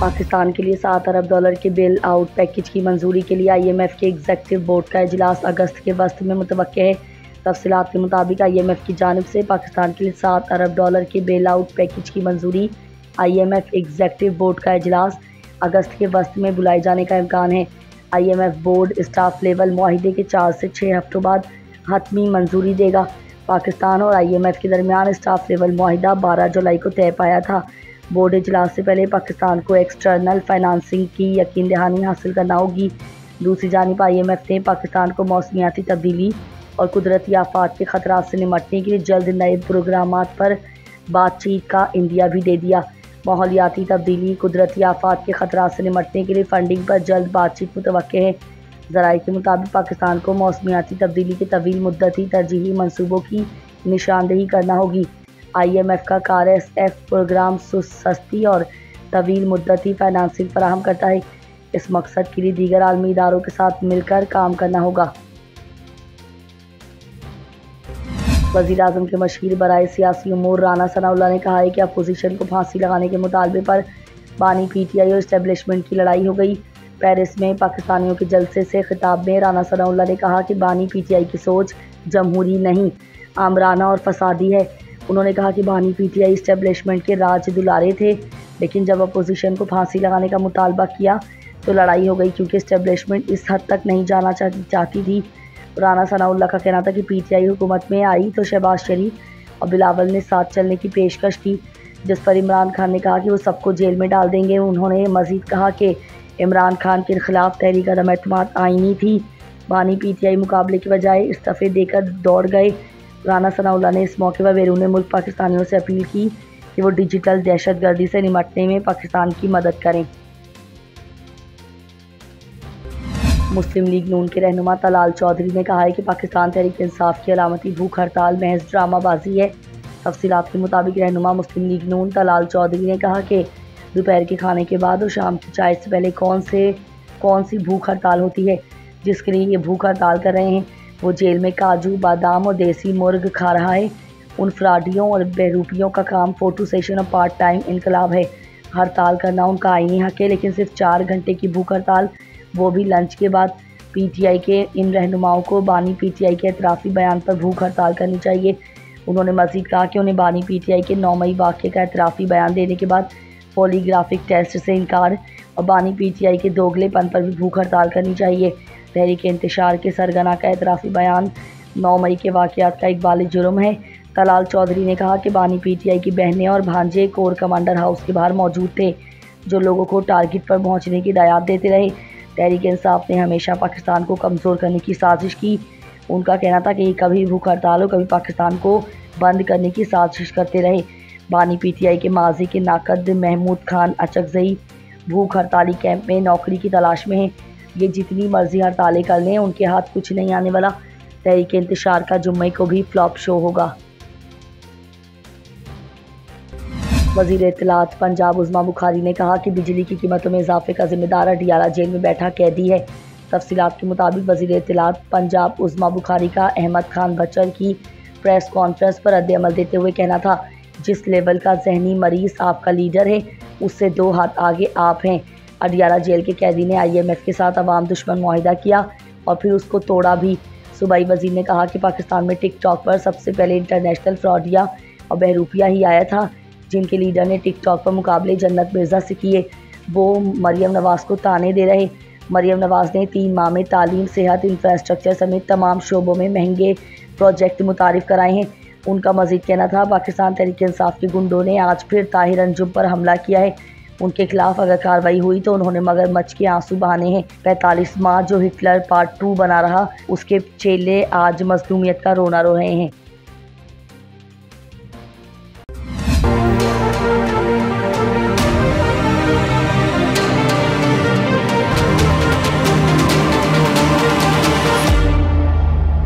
पाकिस्तान के लिए $7 अरब के बेल आउट पैकेज की मंजूरी के लिए IMF के एग्जीक्यूटिव बोर्ड का इजलास अगस्त के वस्त में मुतवक्के है। तफसीलात के मुताबिक IMF की जानिब से पाकिस्तान के लिए $7 अरब के बेल आउट पैकेज की मंजूरी IMF एग्जीक्यूटिव बोर्ड का इजलास अगस्त के वस्त में बुलाए जाने का इम्कान है। IMF बोर्ड स्टाफ लेवल मुआहिदे के 4 से 6 हफ्तों बाद हतमी मंजूरी देगा। पाकिस्तान और IMF के दरमियान स्टाफ लेवल मुआहिदा 12 जुलाई को तय पाया था। बोर्ड इजलास से पहले पाकिस्तान को एक्सटर्नल फाइनेंसिंग की यकीन दहानी हासिल करना होगी। दूसरी जानिब IMF ने पाकिस्तान को मौसमियाती तब्दीली और कुदरती आफात के ख़तरा से निमटने के लिए जल्द नए प्रोग्राम पर बातचीत का इंदिया भी दे दिया। माहौलियाती तब्दीली कुदरती आफात के ख़तरा से निमटने के लिए फ़ंडिंग पर जल्द बातचीत मुतवक्के है। ज़राए के मुताबिक पाकिस्तान को मौसमियाती तब्दीली के तवील मुद्दती तरजीही मनसूबों की निशानदेही करना होगी। IMF का CARS-F प्रोग्राम सस्ती और तवील मुद्दती फाइनेंसिंग फराहम करता है। इस मकसद के लिए दीगर आलमी इदारों के साथ मिलकर काम करना होगा। वज़ीर-ए-आज़म के मशीर बराए सियासी उमूर राना सनाउल्लाह ने कहा है कि अपोजिशन को फांसी लगाने के मुतालबे पर बानी PTI और इस्टेबलिशमेंट की लड़ाई हो गई। पेरिस में पाकिस्तानियों के जलसे से खिताब में राना सनाउल्लाह ने कहा कि बानी PTI की सोच जमहूरी नहीं, आमराना और फसादी है। उन्होंने कहा कि बानी PTI इस्टेबलिशमेंट के राज दुलारे थे, लेकिन जब अपोजिशन को फांसी लगाने का मुतालबा किया तो लड़ाई हो गई, क्योंकि इस्टेबलिशमेंट इस हद तक नहीं जाना चाहती थी। राना सनाउल्लाह का कहना था कि PTI हुकूमत में आई तो शहबाज शरीफ और बिलावल ने साथ चलने की पेशकश की, जिस पर इमरान खान ने कहा कि वो सबको जेल में डाल देंगे। उन्होंने मज़ीद कहा कि इमरान खान के खिलाफ तहरीक अदम एतमाद आईनी थी। बानी PTI मुकाबले के बजाय इस्तीफे देकर दौड़ गए। राना सनाउल्लाह ने इस मौके पर बैरून मुल्क पाकिस्तानियों से अपील की कि वो डिजिटल दहशतगर्दी से निपटने में पाकिस्तान की मदद करें। मुस्लिम लीग नून के रहनुमा तलाल चौधरी ने कहा है कि पाकिस्तान तहरीक इंसाफ की अलामती भूख हड़ताल महज ड्रामाबाजी है। तफसीलात के मुताबिक रहनुमा मुस्लिम लीग नून तलाल चौधरी ने कहा कि दोपहर के खाने के बाद और शाम की चाय से पहले कौन सी भूख हड़ताल होती है, जिसके लिए ये भूख हड़ताल कर रहे हैं। वो जेल में काजू बादाम और देसी मुर्ग खा रहा है। उन फ्राडियों और बेरूपियों का काम फोटो सेशन और पार्ट टाइम इनकलाब है। हड़ताल करना उनका आईनी हक है, लेकिन सिर्फ 4 घंटे की भूख हड़ताल, वो भी लंच के बाद। PTI के इन रहनुमाओं को बानी PTI के एतराफ़ी बयान पर भूख हड़ताल करनी चाहिए। उन्होंने मज़ीद कहा कि उन्हें बानी PTI के 9 मई वाक़े का एतराफ़ी बयान देने के बाद पॉलीग्राफिक टेस्ट से इनकार और बानी PTI के दोगलेपन पर भी भूख हड़ताल करनी चाहिए। तहरीक इंतशार के सरगना का एतराफ़ी बयान 9 मई के वाक़यात का इकबाली जुर्म है। तलाल चौधरी ने कहा कि बानी PTI की बहनें और भांजे कोर कमांडर हाउस के बाहर मौजूद थे, जो लोगों को टारगेट पर पहुंचने की हिदायत देते रहे। तहरीक इंसाफ ने हमेशा पाकिस्तान को कमज़ोर करने की साजिश की। उनका कहना था कि कभी भूख हड़ताल और कभी पाकिस्तान को बंद करने की साजिश करते रहे। बानी PTI के माजी के नाकद महमूद खान अचकजई भूख हड़ताली कैंप में नौकरी की तलाश में है। ये जितनी मर्जी हड़तालें कर लें, उनके हाथ कुछ नहीं आने वाला। तहरीक इंतशार का जुम्मे को भी फ्लॉप शो होगा। वज़ीर इत्तलात पंजाब उज़मा बुखारी ने कहा कि बिजली की कीमतों में इजाफे का जिम्मेदार अडियाला जेल में बैठा कैदी है। तफसीलात के मुताबिक वज़ीर इत्तलात पंजाब उज़मा बुखारी का अहमद खान बचर की प्रेस कॉन्फ्रेंस पर रद्दअमल देते हुए कहना था, जिस लेवल का जहनी मरीज आपका लीडर है, उससे 2 हाथ आगे आप हैं। अडियाला जेल के कैदी ने IMF के साथ अवाम दुश्मन मुआहिदा किया और फिर उसको तोड़ा भी। सूबाई वज़ीर ने कहा कि पाकिस्तान में TikTok पर सबसे पहले इंटरनेशनल फ्रॉडिया और बहरूपिया ही आया था, जिनके लीडर ने TikTok पर मुकाबले जन्नत मिर्जा से किए। वो मरियम नवाज़ को ताने दे रहे। मरियम नवाज़ ने 3 माह में तालीम, सेहत, इंफ्रास्ट्रक्चर समेत तमाम शोबों में महंगे प्रोजेक्ट मुतारिफ कराए हैं। उनका मज़ीद कहना था, पाकिस्तान तहरीक इंसाफ के गुंडों ने आज फिर ताहिर अंजुम पर हमला किया है। उनके खिलाफ अगर कार्रवाई हुई तो उन्होंने मगरमच्छ के आंसू बहाने हैं। 45 माह जो हिटलर पार्ट 2 बना रहा, उसके चेले आज मजलूमियत का रोना रो रहे हैं।